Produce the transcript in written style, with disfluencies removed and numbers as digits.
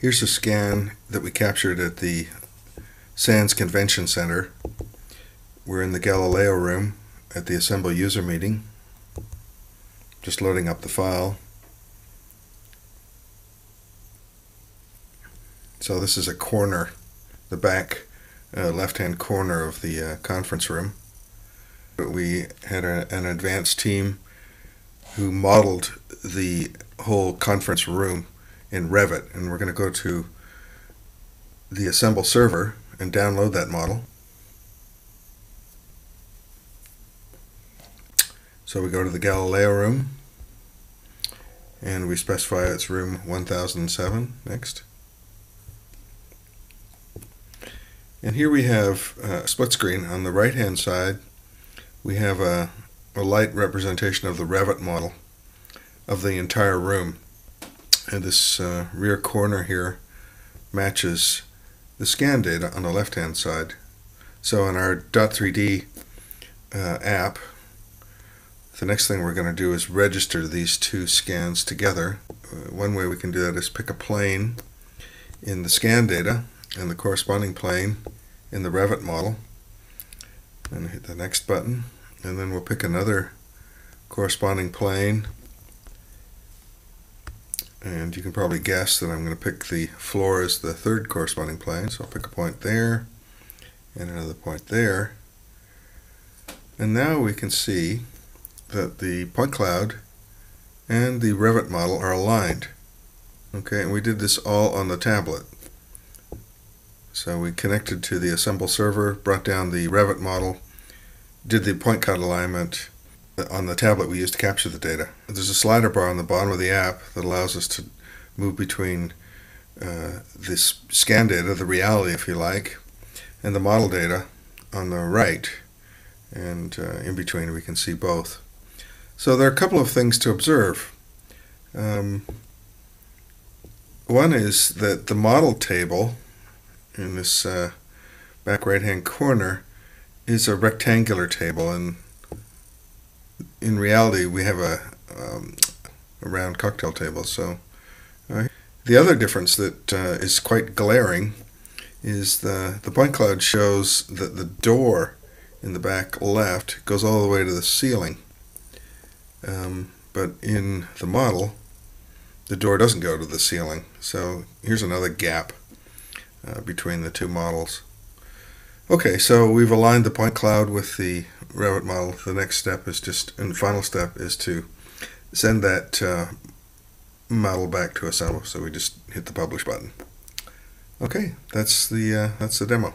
Here's a scan that we captured at the Sands Convention Center. We're in the Galileo room at the Assemble user meeting. Just loading up the file. So this is a corner, the back left-hand corner of the conference room. We had an advanced team who modeled the whole conference room in Revit, and we're going to go to the Assemble server and download that model. So we go to the Galileo room and we specify it's room 1007. Next. And here we have a split screen. On the right hand side we have a light representation of the Revit model of the entire room, and this rear corner here matches the scan data on the left hand side. So in our Dot3D app, the next thing we're going to do is register these two scans together. One way we can do that is pick a plane in the scan data and the corresponding plane in the Revit model, and hit the next button, and then we'll pick another corresponding plane. And you can probably guess that I'm going to pick the floor as the third corresponding plane, so I'll pick a point there and another point there. And now we can see that the point cloud and the Revit model are aligned. Okay, and we did this all on the tablet. So we connected to the Assemble server, brought down the Revit model, did the point cloud alignment on the tablet we used to capture the data. There's a slider bar on the bottom of the app that allows us to move between this scan data, the reality if you like, and the model data on the right, and in between we can see both. So there are a couple of things to observe. One is that the model table in this back right hand corner is a rectangular table, and in reality we have a round cocktail table. So the other difference that is quite glaring is the point cloud shows that the door in the back left goes all the way to the ceiling, but in the model the door doesn't go to the ceiling. So here's another gap between the two models. Okay, so we've aligned the point cloud with the Revit model. The next step is and final step is to send that model back to Assemble. So we just hit the publish button. Okay, that's the demo.